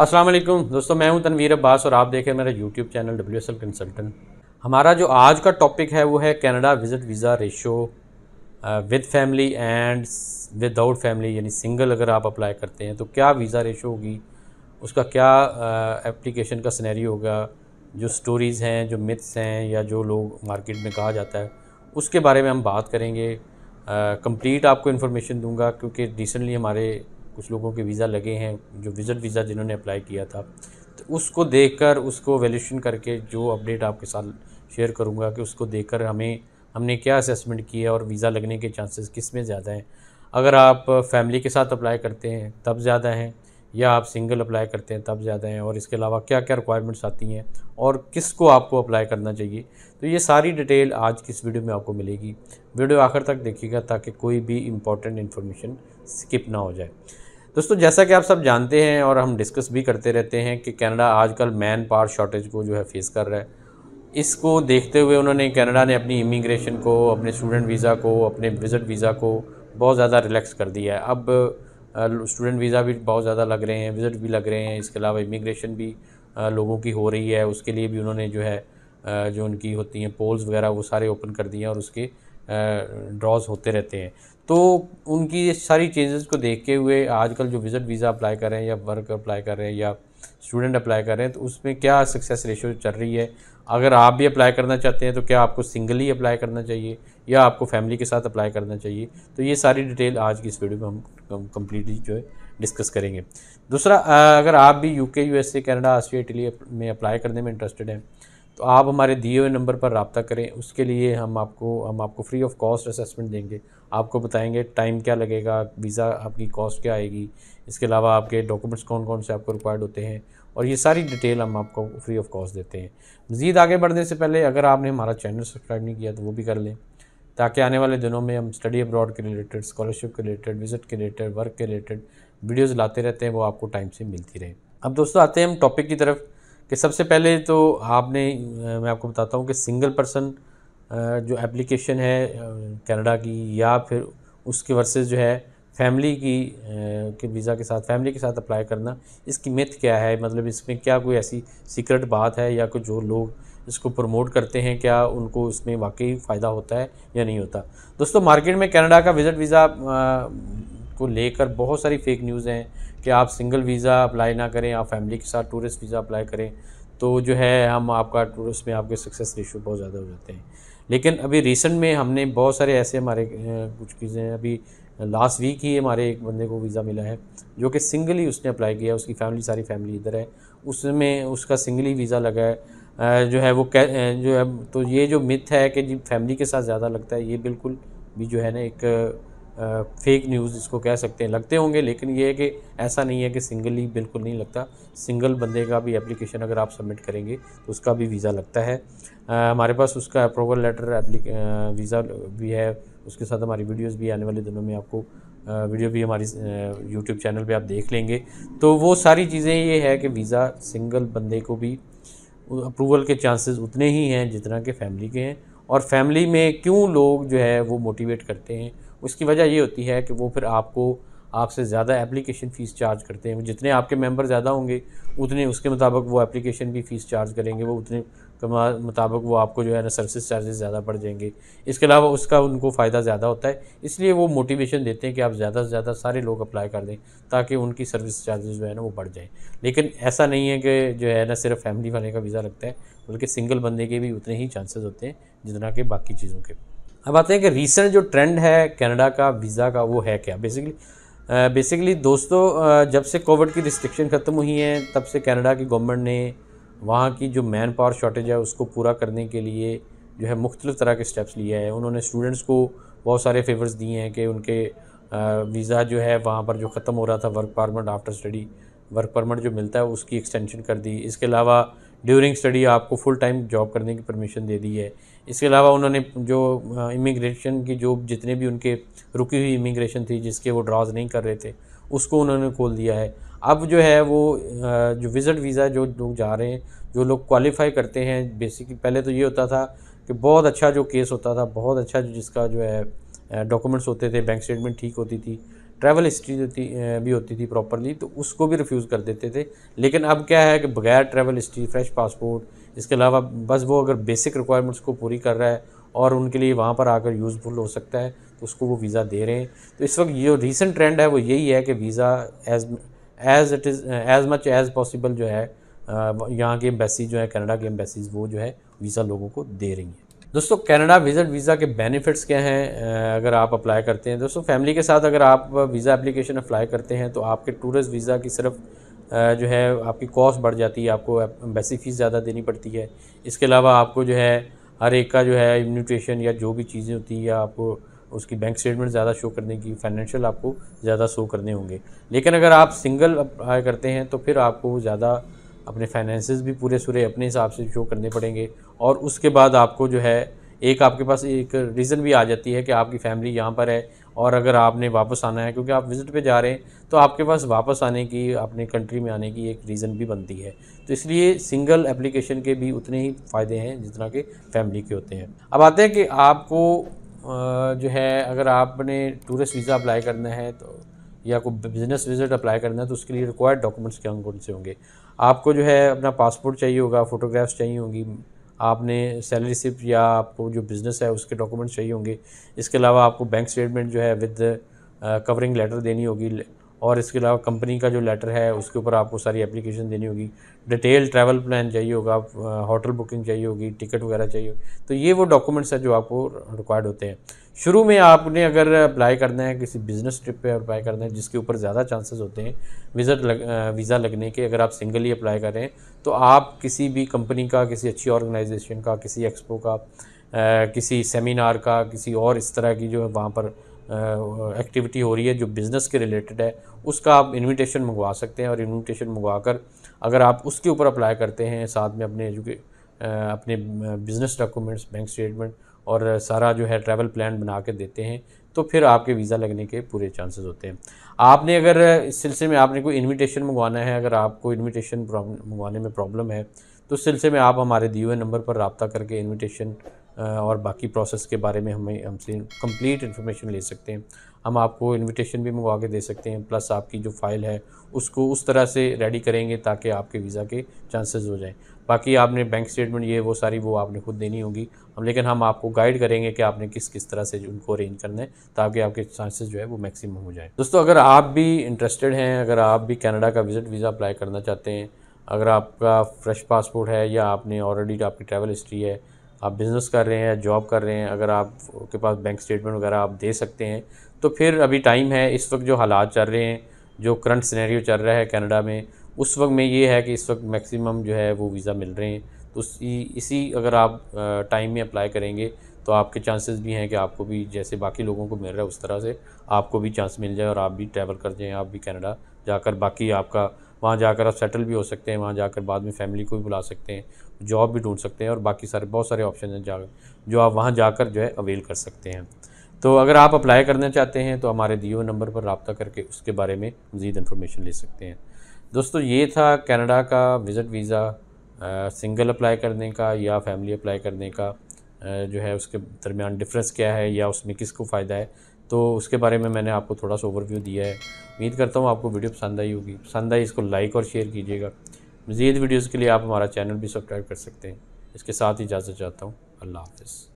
अस्सलाम वालेकुम दोस्तों, मैं हूं तनवीर अब्बास और आप देख रहे हैं मेरा यूट्यूब चैनल WSL कंसल्टेंट। हमारा जो आज का टॉपिक है वो है Canada visit visa ratio with family and without family, यानी सिंगल अगर आप अप्लाई करते हैं तो क्या वीज़ा रेशो होगी, उसका क्या एप्लीकेशन का सिनेरियो होगा, जो स्टोरीज़ हैं, जो मिथ्स हैं या जो लोग मार्केट में कहा जाता है उसके बारे में हम बात करेंगे। कंप्लीट आपको इन्फॉर्मेशन दूंगा क्योंकि रिसेंटली हमारे कुछ लोगों के वीज़ा लगे हैं जो विजिट वीज़ा जिन्होंने अप्लाई किया था, तो उसको देखकर उसको वैल्यूएशन करके जो अपडेट आपके साथ शेयर करूंगा कि उसको देखकर हमने क्या असेसमेंट किया और वीज़ा लगने के चांसेस किस में ज़्यादा हैं। अगर आप फैमिली के साथ अप्लाई करते हैं तब ज़्यादा हैं या आप सिंगल अप्लाई करते हैं तब ज़्यादा हैं, और इसके अलावा क्या क्या रिक्वायरमेंट्स आती हैं और किसको आपको अप्लाई करना चाहिए, तो ये सारी डिटेल आज की इस वीडियो में आपको मिलेगी। वीडियो आखिर तक देखिएगा ताकि कोई भी इंपॉर्टेंट इन्फॉर्मेशन स्किप ना हो जाए। दोस्तों, जैसा कि आप सब जानते हैं और हम डिस्कस भी करते रहते हैं कि कनाडा आजकल मैन पावर शॉर्टेज को जो है फेस कर रहा है। इसको देखते हुए उन्होंने कनाडा ने अपनी इमिग्रेशन को, अपने स्टूडेंट वीज़ा को, अपने विज़िट वीज़ा को बहुत ज़्यादा रिलैक्स कर दिया है। अब स्टूडेंट वीज़ा भी बहुत ज़्यादा लग रहे हैं, विज़िट भी लग रहे हैं, इसके अलावा इमिग्रेशन भी लोगों की हो रही है। उसके लिए भी उन्होंने जो है जो उनकी होती हैं पोल्स वगैरह वो सारे ओपन कर दिए हैं और उसके ड्रॉज होते रहते हैं। तो उनकी ये सारी चेंजेस को देखते हुए आजकल जो विजिट वीज़ा अप्लाई कर रहे हैं या वर्क अप्लाई कर रहे हैं या स्टूडेंट अप्लाई कर रहे हैं, तो उसमें क्या सक्सेस रेशो चल रही है। अगर आप भी अप्लाई करना चाहते हैं तो क्या आपको सिंगल ही अप्लाई करना चाहिए या आपको फैमिली के साथ अप्लाई करना चाहिए, तो ये सारी डिटेल आज की इस वीडियो में हम कम्प्लीटली जो है डिस्कस करेंगे। दूसरा, अगर आप भी UK, USA, Canada, Australia, Italy में अप्लाई करने में इंटरेस्टेड हैं तो आप हमारे दिए हुए नंबर पर रब्ता करें। उसके लिए हम आपको फ्री ऑफ कॉस्ट असेसमेंट देंगे, आपको बताएंगे टाइम क्या लगेगा, वीज़ा आपकी कॉस्ट क्या आएगी, इसके अलावा आपके डॉक्यूमेंट्स कौन कौन से आपको रिक्वायर्ड होते हैं, और ये सारी डिटेल हम आपको फ्री ऑफ कॉस्ट देते हैं। मज़ीद आगे बढ़ने से पहले अगर आपने हमारा चैनल सब्सक्राइब नहीं किया तो वो भी कर लें, ताकि आने वाले दिनों में हम स्टडी अब्रॉड के रिलेटेड, स्कॉलरशिप के रिलेटेड, विज़िट के रिलेटेड, वर्क के रिलेटेड वीडियोज़ लाते रहते हैं, वो आपको टाइम से मिलती रहे। अब दोस्तों आते हैं हम टॉपिक की तरफ कि सबसे पहले तो मैं आपको बताता हूँ कि सिंगल पर्सन जो एप्लीकेशन है कनाडा की या फिर उसके वर्सेस जो है फैमिली के वीज़ा के साथ अप्लाई करना, इसकी मिथ क्या है, मतलब इसमें क्या कोई ऐसी सीक्रेट बात है या कुछ जो लोग इसको प्रमोट करते हैं क्या उनको इसमें वाकई फ़ायदा होता है या नहीं होता। दोस्तों, मार्केट में कनाडा का विजिट वीज़ा को लेकर बहुत सारी फेक न्यूज़ हैं कि आप सिंगल वीज़ा अप्लाई ना करें, आप फैमिली के साथ टूरिस्ट वीज़ा अप्लाई करें तो जो है हम आपका टूरिस्ट में आपके सक्सेस रेशियो बहुत ज़्यादा हो जाते हैं। लेकिन अभी रिसेंट में हमने बहुत सारे ऐसे हमारे कुछ चीज़ें हैं, अभी लास्ट वीक ही हमारे एक बंदे को वीज़ा मिला है जो कि सिंगल ही उसने अप्लाई किया, उसकी फैमिली सारी फैमिली इधर है, उसमें उसका सिंगल ही वीज़ा लगा है जो है वो जो है। तो ये जो मिथ है कि जी फैमिली के साथ ज़्यादा लगता है, ये बिल्कुल भी जो है ना एक फेक न्यूज़ इसको कह सकते हैं। लगते होंगे लेकिन ये है कि ऐसा नहीं है कि सिंगल ही बिल्कुल नहीं लगता। सिंगल बंदे का भी एप्लीकेशन अगर आप सबमिट करेंगे तो उसका भी वीज़ा लगता है। हमारे पास उसका अप्रूवल लेटर वीज़ा भी है, उसके साथ हमारी वीडियोस भी आने वाले दिनों में आपको वीडियो भी हमारी यूट्यूब चैनल पर आप देख लेंगे। तो वो सारी चीज़ें ये है कि वीज़ा सिंगल बंदे को भी अप्रूवल के चांसेस उतने ही हैं जितना कि फैमिली के हैं। और फैमिली में क्यों लोग जो है वो मोटिवेट करते हैं, उसकी वजह ये होती है कि वो फिर आपसे ज़्यादा एप्लीकेशन फ़ीस चार्ज करते हैं। जितने आपके मेंबर ज़्यादा होंगे उतने उसके मुताबिक वो एप्लीकेशन भी फ़ीस चार्ज करेंगे, वो उतने मुताबिक वो आपको जो है ना सर्विस चार्जेस ज़्यादा बढ़ जाएंगे। इसके अलावा उसका उनको फ़ायदा ज़्यादा होता है, इसलिए वो मोटिवेशन देते हैं कि आप ज़्यादा से ज़्यादा सारे लोग अप्लाई कर दें ताकि उनकी सर्विस चार्जेस जो है ना वो बढ़ जाएँ। लेकिन ऐसा नहीं है कि जो है ना सिर्फ फैमिली वाले का वीज़ा लगता है, बल्कि सिंगल बंदे के भी उतने ही चांसेस होते हैं जितना कि बाकी चीज़ों के। अब आते हैं कि रीसेंट जो ट्रेंड है कनाडा का वीज़ा का वो है क्या। बेसिकली दोस्तों, जब से कोविड की रिस्ट्रिक्शन ख़त्म हुई है तब से कनाडा की गवर्नमेंट ने वहाँ की जो मैन पावर शॉर्टेज है उसको पूरा करने के लिए जो है मुख्तलिफ़ तरह के स्टेप्स लिए हैं। उन्होंने स्टूडेंट्स को बहुत सारे फेवर्स दिए हैं कि उनके वीज़ा जो है वहाँ पर जो ख़त्म हो रहा था work permit, after study work permit जो मिलता है उसकी एक्सटेंशन कर दी। इसके अलावा ड्यूरिंग स्टडी आपको फुल टाइम जॉब करने की परमिशन दे दी है। इसके अलावा उन्होंने जो इमिग्रेशन की जो जितने भी उनके रुकी हुई इमिग्रेशन थी जिसके वो ड्रॉज नहीं कर रहे थे उसको उन्होंने खोल दिया है। अब जो है वो जो विज़िट वीज़ा जो लोग जा रहे हैं, जो लोग क्वालिफाई करते हैं, बेसिकली पहले तो ये होता था कि बहुत अच्छा जो केस होता था, बहुत अच्छा जिसका जो है डॉक्यूमेंट्स होते थे, बैंक स्टेटमेंट ठीक होती थी, ट्रैवल हिस्ट्री भी होती थी प्रॉपरली, तो उसको भी रिफ्यूज़ कर देते थे। लेकिन अब क्या है कि बगैर ट्रैवल हिस्ट्री, फ्रेश पासपोर्ट, इसके अलावा बस वो अगर बेसिक रिक्वायरमेंट्स को पूरी कर रहा है और उनके लिए वहाँ पर आकर यूज़फुल हो सकता है तो उसको वो वीज़ा दे रहे हैं। तो इस वक्त जो रीसेंट ट्रेंड है वो यही है कि visa as much as possible जो है यहाँ की एम्बेसी जो है, कनाडा की एम्बेसीज़ वो जो है वीज़ा लोगों को दे रही हैं। दोस्तों, कनाडा विजिट वीज़ा के बेनिफिट्स क्या हैं अगर आप अप्लाई करते हैं? दोस्तों, फैमिली के साथ अगर आप वीज़ा एप्लीकेशन अप्लाई करते हैं तो आपके टूरिस्ट वीज़ा की सिर्फ जो है आपकी कॉस्ट बढ़ जाती है, आपको एम्बेसी फ़ीस ज़्यादा देनी पड़ती है। इसके अलावा आपको जो है हर एक का जो है इम्यूटेशन या जो भी चीज़ें होती है, या आपको उसकी बैंक स्टेटमेंट ज़्यादा शो करने की, फाइनेंशियल आपको ज़्यादा शो करने होंगे। लेकिन अगर आप सिंगल अप्लाई करते हैं तो फिर आपको ज़्यादा अपने फाइनेंसेस भी पूरे सूरे अपने हिसाब से शो करने पड़ेंगे। और उसके बाद आपको जो है एक आपके पास एक रीज़न भी आ जाती है कि आपकी फैमिली यहाँ पर है और अगर आपने वापस आना है, क्योंकि आप विज़िट पे जा रहे हैं, तो आपके पास वापस आने की, अपने कंट्री में आने की एक रीज़न भी बनती है। तो इसलिए सिंगल एप्लीकेशन के भी उतने ही फ़ायदे हैं जितना कि फैमिली के होते हैं। अब आते हैं कि आपको जो है अगर आपने टूरिस्ट वीज़ा अप्लाई करना है तो, या कोई बिज़नेस विजिट अप्लाई करना है तो उसके लिए रिक्वायर्ड डॉक्यूमेंट्स क्या कौन से होंगे? आपको जो है अपना पासपोर्ट चाहिए होगा, फ़ोटोग्राफ्स चाहिए होंगी, आपने सैलरी रिसिप्ट या आपको जो बिज़नेस है उसके डॉक्यूमेंट्स चाहिए होंगे। इसके अलावा आपको बैंक स्टेटमेंट जो है विद कवरिंग लेटर देनी होगी, और इसके अलावा कंपनी का जो लेटर है उसके ऊपर आपको सारी एप्लीकेशन देनी होगी। डिटेल ट्रैवल प्लान चाहिए होगा, होटल बुकिंग चाहिए होगी, टिकट वगैरह चाहिए होगी। तो ये वो डॉक्यूमेंट्स हैं जो आपको रिक्वायर्ड होते हैं। शुरू में आपने अगर अप्लाई करना है, किसी बिज़नेस ट्रिप पे अप्लाई करना है जिसके ऊपर ज़्यादा चांसेस होते हैं वीज़ा लगने के, अगर आप सिंगल ही अप्लाई करें तो आप किसी भी कंपनी का, किसी अच्छी ऑर्गेनाइजेशन का, किसी एक्सपो का, किसी सेमिनार का, किसी और इस तरह की जो है वहाँ पर एक्टिविटी हो रही है जो बिज़नेस के रिलेटेड है, उसका आप इनविटेशन मंगवा सकते हैं। और इनविटेशन मंगवाकर अगर आप उसके ऊपर अप्लाई करते हैं, साथ में अपने अपने बिज़नेस डॉक्यूमेंट्स, बैंक स्टेटमेंट और सारा जो है ट्रैवल प्लान बना के देते हैं, तो फिर आपके वीज़ा लगने के पूरे चांसेस होते हैं। आपने अगर इस सिलसिले में आपने कोई इनविटेशन मंगवाना है, अगर आपको इनविटेशन मंगवाने में प्रॉब्लम है तो उस सिलसिले में आप हमारे दिए हुए नंबर पर रब्ता करके इनविटेशन और बाकी प्रोसेस के बारे में हमें हमसे कंप्लीट इन्फॉर्मेशन ले सकते हैं। हम आपको इनविटेशन भी मंगवा के दे सकते हैं, प्लस आपकी जो फ़ाइल है उसको उस तरह से रेडी करेंगे ताकि आपके वीज़ा के चांसेस हो जाएं। बाकी आपने बैंक स्टेटमेंट ये वो सारी वो आपने खुद देनी होगी, लेकिन हम आपको गाइड करेंगे कि आपने किस किस तरह से उनको अरेंज करना है ताकि आपके चांसेस जो है वो मैक्सिमम हो जाए। दोस्तों, अगर आप भी इंटरेस्टेड हैं, अगर आप भी कनाडा का विजिट वीज़ा अप्लाई करना चाहते हैं, अगर आपका फ्रेश पासपोर्ट है या आपने ऑलरेडी आपकी ट्रैवल हिस्ट्री है, आप बिज़नेस कर रहे हैं, जॉब कर रहे हैं, अगर आपके पास बैंक स्टेटमेंट वगैरह आप दे सकते हैं, तो फिर अभी टाइम है। इस वक्त जो हालात चल रहे हैं, जो करंट सिनेरियो चल रहा है कनाडा में, उस वक्त में ये है कि इस वक्त मैक्सिमम जो है वो वीज़ा मिल रहे हैं। तो इसी अगर आप टाइम में अप्लाई करेंगे तो आपके चांसेस भी हैं कि आपको भी जैसे बाकी लोगों को मिल रहा है उस तरह से आपको भी चांस मिल जाए और आप भी ट्रैवल कर जाएँ, आप भी कनाडा जाकर, बाकी आपका वहाँ जाकर आप सेटल भी हो सकते हैं, वहाँ जाकर बाद में फैमिली को भी बुला सकते हैं, जॉब भी ढूंढ सकते हैं और बाकी सारे बहुत सारे ऑप्शन हैं जो आप वहाँ जाकर जो है अवेल कर सकते हैं। तो अगर आप अप्लाई करना चाहते हैं तो हमारे दिए हुए नंबर पर रब्ता करके उसके बारे में मज़ीद इन्फॉर्मेशन ले सकते हैं। दोस्तों, ये था कनाडा का विज़िट वीज़ा, सिंगल अप्लाई करने का या फैमिली अप्लाई करने का जो है उसके दरमियान डिफरेंस क्या है या उसमें किसको फ़ायदा है, तो उसके बारे में मैंने आपको थोड़ा सा ओवरव्यू दिया है। उम्मीद करता हूँ आपको वीडियो पसंद आई होगी। पसंद आई इसको लाइक और शेयर कीजिएगा। मज़ीद वीडियोज़ के लिए आप हमारा चैनल भी सब्सक्राइब कर सकते हैं। इसके साथ ही इजाज़त चाहता हूँ। अल्लाह हाफ़िज़।